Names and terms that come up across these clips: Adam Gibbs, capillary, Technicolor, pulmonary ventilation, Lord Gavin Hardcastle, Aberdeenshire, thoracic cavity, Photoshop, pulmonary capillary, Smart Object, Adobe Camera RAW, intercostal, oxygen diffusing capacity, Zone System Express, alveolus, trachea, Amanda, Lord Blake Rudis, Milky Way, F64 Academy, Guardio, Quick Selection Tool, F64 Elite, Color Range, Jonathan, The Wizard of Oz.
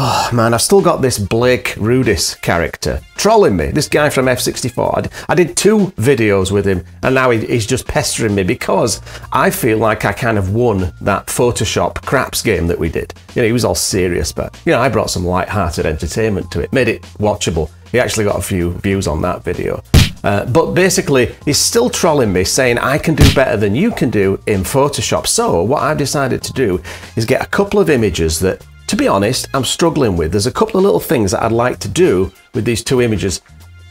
Oh man, I've still got this Blake Rudis character trolling me, this guy from F64. I did 2 videos with him and now he's just pestering me because I feel like I kind of won that Photoshop craps game that we did. You know, he was all serious, but you know, I brought some light-hearted entertainment to it, made it watchable. He actually got a few views on that video. But basically, he's still trolling me, saying I can do better than you can do in Photoshop. So what I've decided to do is get a couple of images that, to be honest, I'm struggling with. There's a couple of little things that I'd like to do with these 2 images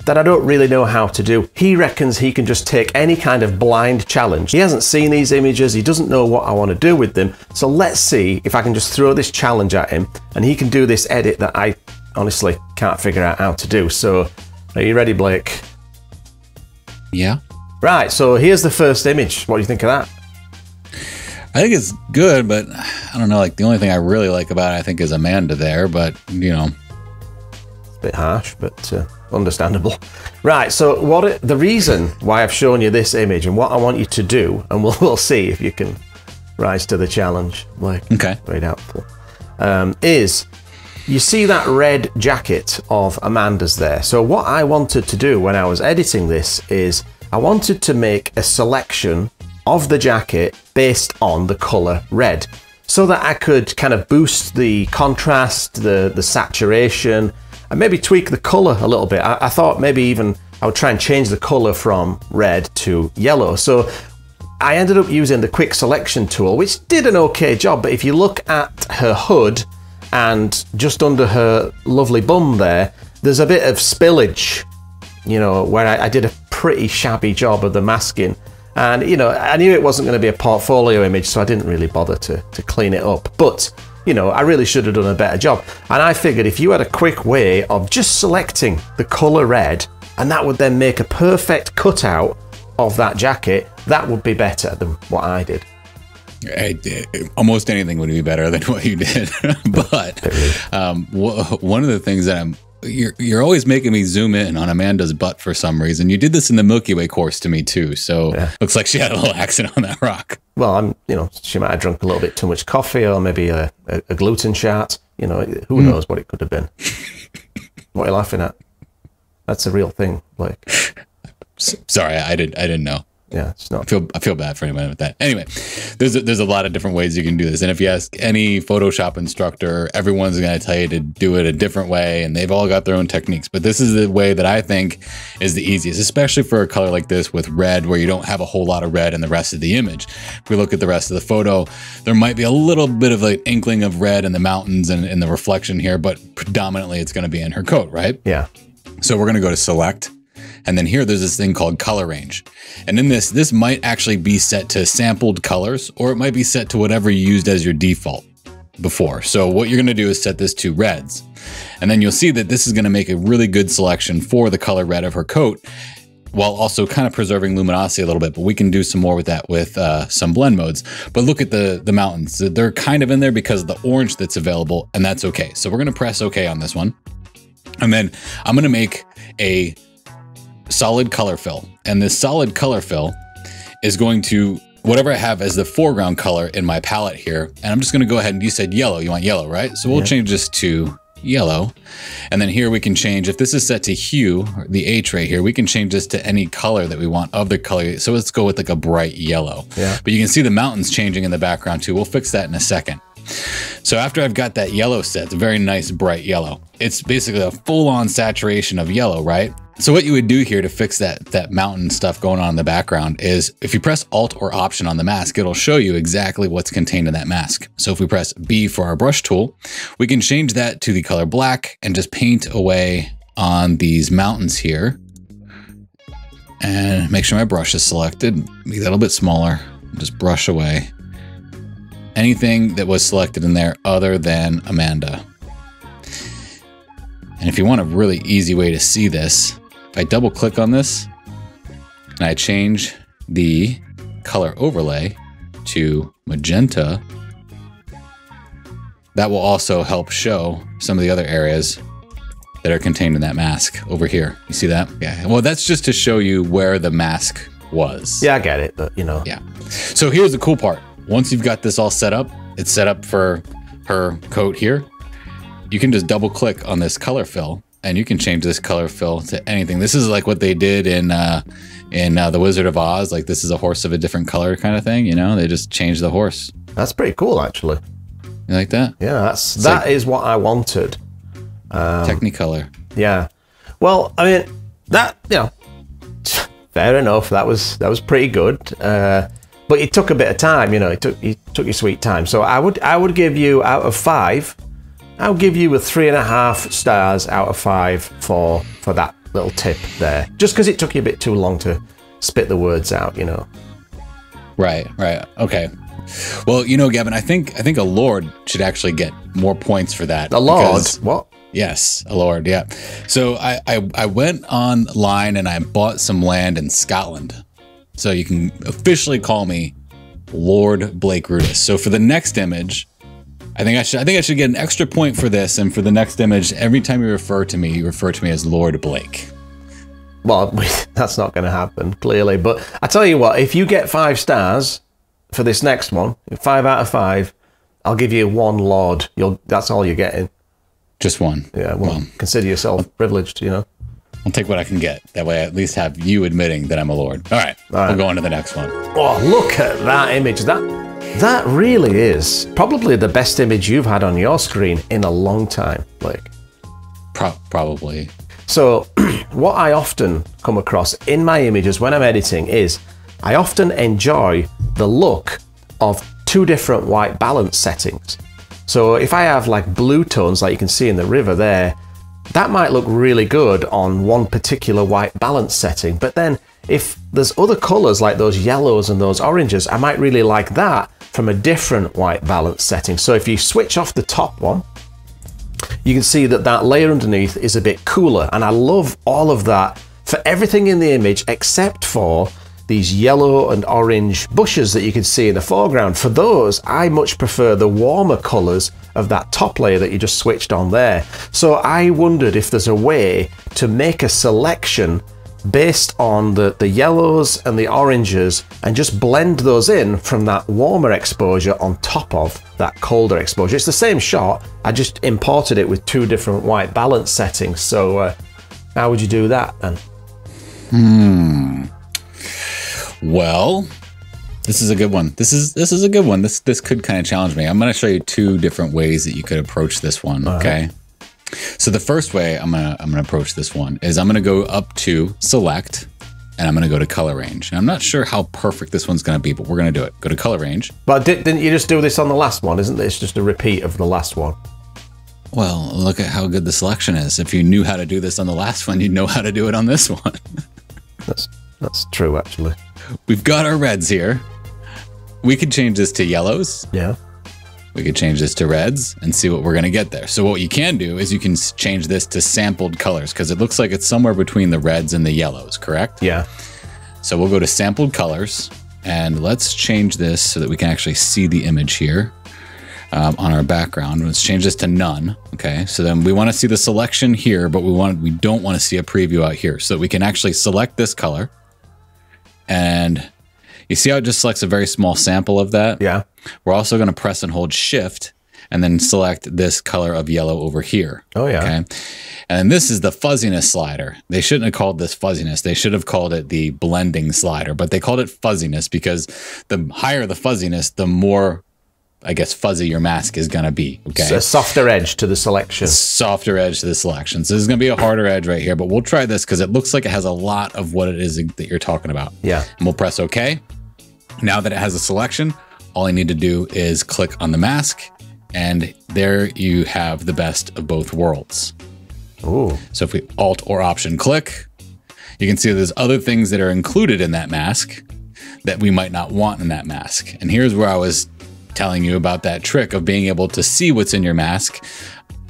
that I don't really know how to do. He reckons he can just take any kind of blind challenge. He hasn't seen these images, he doesn't know what I want to do with them. So let's see if I can just throw this challenge at him and he can do this edit that I honestly can't figure out how to do. So are you ready, Blake? Yeah. Right, so here's the first image. What do you think of that? I think it's good, but I don't know, like the only thing I really like about it, I think, is Amanda there, but you know. It's a bit harsh, but understandable. Right, so the reason why I've shown you this image and what I want you to do, and we'll see if you can rise to the challenge, Blake. Okay. Very doubtful. Is you see that red jacket of Amanda's there. So what I wanted to do when I was editing this is I wanted to make a selection of the jacket based on the color red, so that I could kind of boost the contrast, the saturation, and maybe tweak the color a little bit. I thought maybe even I would try and change the color from red to yellow. So I ended up using the quick selection tool, which did an okay job, but if you look at her hood and just under her lovely bum there, there's a bit of spillage, you know, where I did a pretty shabby job of the masking. And, you know, I knew it wasn't going to be a portfolio image, so I didn't really bother to clean it up. But, you know, I really should have done a better job. And I figured if you had a quick way of just selecting the color red, and that would then make a perfect cutout of that jacket, that would be better than what I did. Almost anything would be better than what you did. But one of the things that you're always making me zoom in on Amanda's butt for some reason. You did this in the Milky Way course to me too, so yeah. Looks like she had a little accident on that rock. Well, you know, she might have drunk a little bit too much coffee, or maybe a gluten shot. You know, who knows what it could have been. What are you laughing at? That's a real thing, Blake. Sorry, I didn't know. Yeah, it's not. I feel bad for anybody with that. Anyway, there's a lot of different ways you can do this, and if you ask any Photoshop instructor, everyone's going to tell you to do it a different way, and they've all got their own techniques. But this is the way that I think is the easiest, especially for a color like this with red, where you don't have a whole lot of red in the rest of the image. If we look at the rest of the photo, there might be a little bit of an inkling of red in the mountains and in the reflection here, but predominantly it's going to be in her coat, right? Yeah. So we're going to go to Select. And then here, there's this thing called color range. And in this might actually be set to sampled colors, or it might be set to whatever you used as your default before. So what you're gonna do is set this to reds. And then you'll see that this is gonna make a really good selection for the color red of her coat, while also kind of preserving luminosity a little bit, but we can do some more with that with some blend modes. But look at the mountains. They're kind of in there because of the orange that's available, and that's okay. So we're gonna press okay on this one. And then I'm gonna make a solid color fill, and this solid color fill is going to whatever I have as the foreground color in my palette here, and I'm just going to go ahead and you said yellow, you want yellow, right? So we'll change this to yellow, and then here we can change, if this is set to hue, or the H right here, we can change this to any color that we want of the color. So let's go with like a bright yellow. Yeah. But you can see the mountains changing in the background too. We'll fix that in a second. So after I've got that yellow set, it's a very nice bright yellow. It's basically a full-on saturation of yellow, right? So what you would do here to fix that mountain stuff going on in the background is if you press Alt or Option on the mask, it'll show you exactly what's contained in that mask. So if we press B for our brush tool, we can change that to the color black and just paint away on these mountains here. And make sure my brush is selected, make that a little bit smaller, just brush away anything that was selected in there other than Amanda. And if you want a really easy way to see this, if I double click on this and I change the color overlay to magenta, that will also help show some of the other areas that are contained in that mask over here. You see that? Yeah. Well, that's just to show you where the mask was. Yeah, I get it, but you know. Yeah. So here's the cool part. Once you've got this all set up, it's set up for her coat here. you can just double click on this color fill and you can change this color fill to anything. This is like what they did in The Wizard of Oz. Like, this is a horse of a different color kind of thing. You know, they just changed the horse. That's pretty cool, actually. You like that? Yeah, that is what I wanted. Technicolor. Yeah. Well, I mean, that, you know, fair enough. That was pretty good. But it took a bit of time, you know. It took your sweet time. So I would give you, out of 5, I'll give you a 3.5 stars out of 5 for that little tip there. Just because it took you a bit too long to spit the words out, you know. Right, right. Okay. Well, you know, Gavin, I think a lord should actually get more points for that. A lord? Because, what? Yes, a lord. Yeah. So I went online and I bought some land in Scotland. So you can officially call me Lord Blake Rudis. So for the next image, I think I should get an extra point for this, and for the next image, every time you refer to me as Lord Blake. Well, that's not going to happen, clearly. But I tell you what, if you get 5 stars for this next one, 5 out of 5, I'll give you 1 Lord. That's all you're getting. Just 1. Yeah. Well, consider yourself privileged, you know. I'll take what I can get. That way I at least have you admitting that I'm a lord. All right, we'll go on to the next one. Oh, look at that image. That really is probably the best image you've had on your screen in a long time, Blake. Probably. So what I often come across in my images when I'm editing is I often enjoy the look of 2 different white balance settings. So if I have like blue tones, like you can see in the river there, that might look really good on one particular white balance setting, but then if there's other colors like those yellows and those oranges, I might really like that from a different white balance setting. So if you switch off the top one, you can see that that layer underneath is a bit cooler, and I love all of that for everything in the image except for these yellow and orange bushes that you can see in the foreground. For those, I much prefer the warmer colors of that top layer that you just switched on there. So I wondered if there's a way to make a selection based on the yellows and the oranges and just blend those in from that warmer exposure on top of that colder exposure. It's the same shot, I just imported it with 2 different white balance settings. So how would you do that then? Well, this is a good one. This is a good one. This could kind of challenge me. I'm going to show you 2 different ways that you could approach this one. Okay. So the first way I'm going to approach this one is I'm going to go up to select and I'm going to go to color range. And I'm not sure how perfect this one's going to be, but we're going to do it. Go to color range. But didn't you just do this on the last one? Isn't this just a repeat of the last one? Well, look at how good the selection is. If you knew how to do this on the last one, you'd know how to do it on this one. That's true, actually. We've got our reds here. We could change this to yellows. Yeah. We could change this to reds and see what we're going to get there. So what you can do is you can change this to sampled colors because it looks like it's somewhere between the reds and the yellows, correct? Yeah. So we'll go to sampled colors and let's change this so that we can actually see the image here on our background. Let's change this to none. Okay. So then we want to see the selection here, but we don't want to see a preview out here, so that we can actually select this color. And you see how it just selects a very small sample of that? Yeah. We're also going to press and hold shift and then select this color of yellow over here. Oh, yeah. Okay. And then this is the fuzziness slider. They shouldn't have called this fuzziness. They should have called it the blending slider, but they called it fuzziness because the higher the fuzziness, the more, I guess, fuzzy your mask is going to be. Okay. So a softer edge to the selection. Softer edge to the selection. So this is going to be a harder edge right here, but we'll try this because it looks like it has a lot of what it is that you're talking about. Yeah. And we'll press OK. Now that it has a selection, all I need to do is click on the mask, and there you have the best of both worlds. Ooh. So if we Alt or Option click, you can see there's other things that are included in that mask that we might not want in that mask. And here's where I was telling you about that trick of being able to see what's in your mask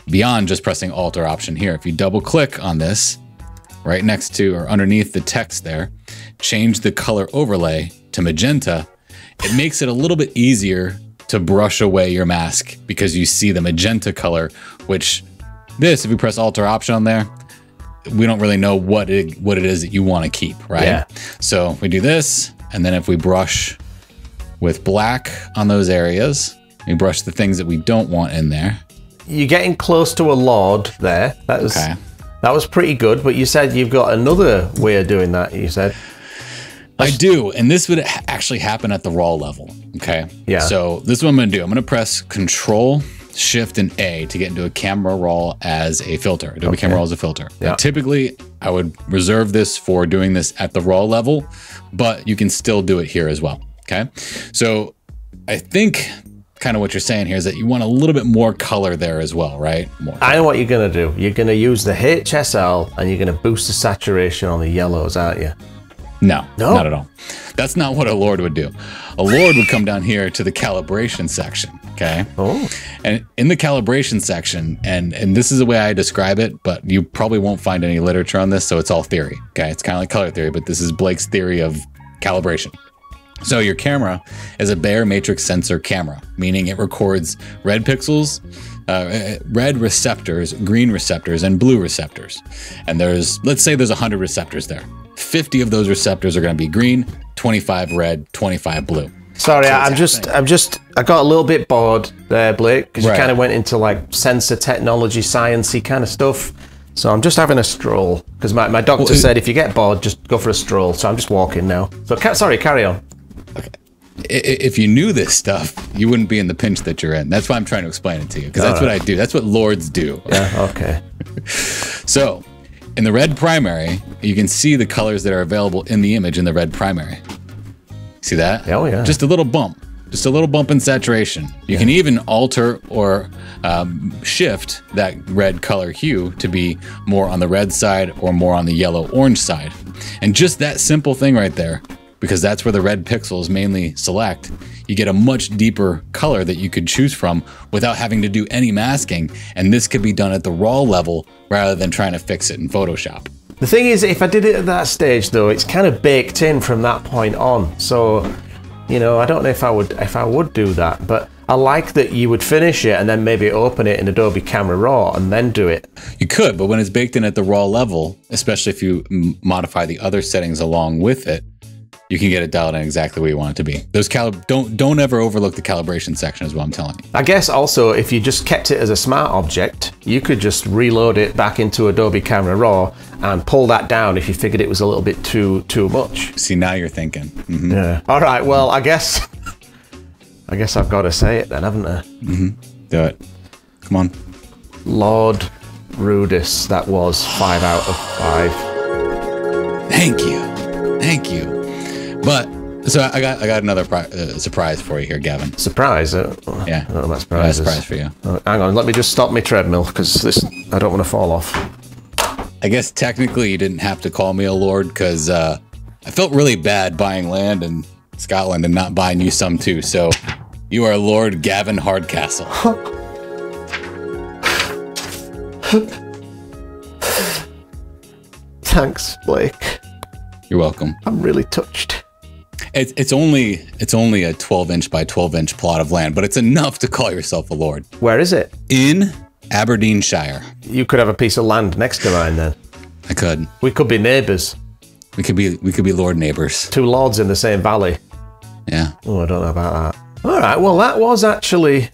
beyond just pressing Alt or Option here. If you double click on this right next to or underneath the text there, change the color overlay to magenta. It makes it a little bit easier to brush away your mask because you see the magenta color, which this, if you press Alt or Option on there, we don't really know what it is that you want to keep, right? Yeah. So we do this, and then if we brush with black on those areas, we brush the things that we don't want in there. You're getting close to a lord there. That was, okay. That was pretty good, but you said you've got another way of doing that, you said. I do, and this would actually happen at the raw level, okay? Yeah. So this is what I'm gonna do. I'm gonna press Control, Shift, and A to get into a camera raw as a filter. Adobe Camera Raw as a filter. Yeah. Now, typically, I would reserve this for doing this at the raw level, but you can still do it here as well, okay? So I think kind of what you're saying here is that you want a little bit more color there as well, right? I know what you're gonna do. You're gonna use the HSL, and you're gonna boost the saturation on the yellows, aren't you? No, no, not at all. That's not what a Lord would do. A Lord would come down here to the calibration section, okay? Oh. And in the calibration section, and this is the way I describe it, but you probably won't find any literature on this, so it's all theory, okay? It's kind of like color theory, but this is Blake's theory of calibration. So your camera is a bare matrix sensor camera, meaning it records red pixels, red receptors, green receptors, and blue receptors. And there's, let's say there's 100 receptors there. 50 of those receptors are going to be green, 25 red, 25 blue. Sorry, so I got a little bit bored there, Blake, because you kind of went into like sensor technology, sciencey kind of stuff. So I'm just having a stroll because my doctor said if you get bored, just go for a stroll. So I'm just walking now. So sorry, carry on. Okay. If you knew this stuff, you wouldn't be in the pinch that you're in. That's why I'm trying to explain it to you, because that's what I do. That's what lords do. Yeah. Okay. So in the red primary, you can see the colors that are available in the image in the red primary. See that? Oh, yeah. Just a little bump. Just a little bump in saturation. You can even alter or shift that red color hue to be more on the red side or more on the yellow-orange side. And just that simple thing right there, because that's where the red pixels mainly select, you get a much deeper color that you could choose from without having to do any masking. And this could be done at the raw level rather than trying to fix it in Photoshop. The thing is, if I did it at that stage though, it's kind of baked in from that point on. So, you know, I don't know if I would do that, but I like that you would finish it and then maybe open it in Adobe Camera Raw and then do it. You could, but when it's baked in at the raw level, especially if you modify the other settings along with it, you can get it dialed in exactly where you want it to be. Those don't ever overlook the calibration section is what I'm telling you. I guess also if you just kept it as a smart object, you could just reload it back into Adobe Camera Raw and pull that down if you figured it was a little bit too much. See, now you're thinking. Mm-hmm. Yeah. All right, well, I guess I've got to say it then, haven't I? Mm-hmm. Do it. Come on. Lord Rudis, that was 5 out of 5. Thank you. Thank you. But so I got another surprise for you here, Gavin. Surprise? Yeah. I don't know about surprises. Surprise for you. Oh, hang on, let me just stop my treadmill because this I don't want to fall off. I guess technically you didn't have to call me a lord because I felt really bad buying land in Scotland and not buying you some too. So you are Lord Gavin Hardcastle. Thanks, Blake. You're welcome. I'm really touched. It's only a 12-inch by 12-inch plot of land, but it's enough to call yourself a lord. Where is it? In Aberdeenshire. You could have a piece of land next to mine then. I could. We could be neighbours. We could be lord neighbours. Two lords in the same valley. Yeah. Oh, I don't know about that. All right. Well, that was actually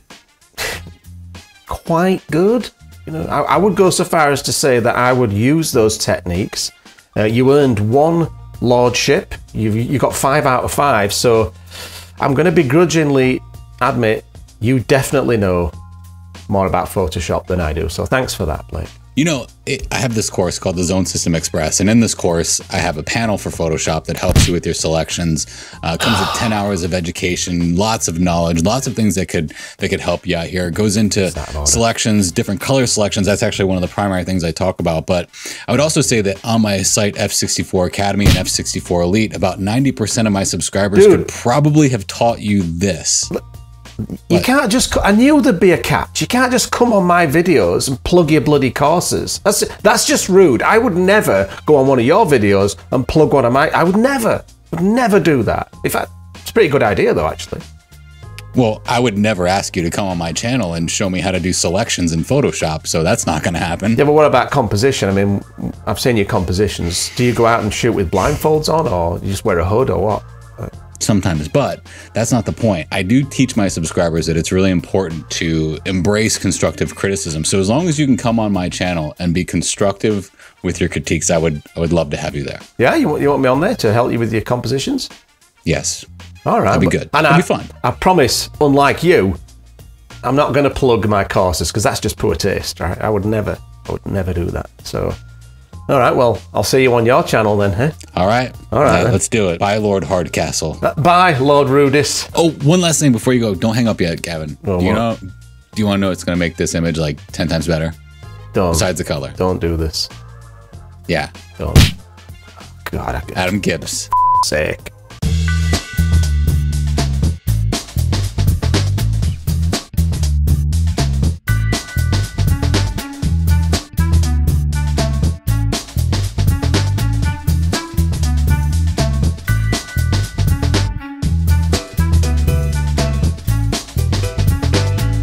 quite good. You know, I would go so far as to say that I would use those techniques. You earned one lordship. You got 5 out of 5. So I'm going to begrudgingly admit you definitely know more about Photoshop than I do. So thanks for that, Blake. You know, I have this course called the Zone System Express. And in this course, I have a panel for Photoshop that helps you with your selections. Comes with 10 hours of education, lots of knowledge, lots of things that could help you out here. It goes into selections, different color selections. That's actually one of the primary things I talk about. But I would also say that on my site, F64 Academy and F64 Elite, about 90% of my subscribers could probably have taught you this. You can't just, I knew there'd be a catch. You can't just come on my videos and plug your bloody courses. That's just rude. I would never go on one of your videos and plug one of my, I would never do that. In fact, it's a pretty good idea though, actually. Well, I would never ask you to come on my channel and show me how to do selections in Photoshop, so that's not going to happen. Yeah, but what about composition? I mean, I've seen your compositions. Do you go out and shoot with blindfolds on, or you just wear a hood, or what? sometimes, but that's not the point. I do teach my subscribers that it's really important to embrace constructive criticism. So as long as you can come on my channel and be constructive with your critiques, I would love to have you there. Yeah, you want me on there to help you with your compositions? Yes. All right. That'd be good. And that'd be fun. I promise, unlike you, I'm not going to plug my courses because that's just poor taste. Right? I would never do that. So, all right. Well, I'll see you on your channel then, huh? All right. All right. Let's do it. Bye, Lord Hardcastle. Bye, Lord Rudis. Oh, one last thing before you go. Don't hang up yet, Gavin. Oh, do you want to know what's going to make this image like 10 times better? Don't. Besides the color. Don't do this. Yeah. Don't. God. Adam Gibbs. Sick.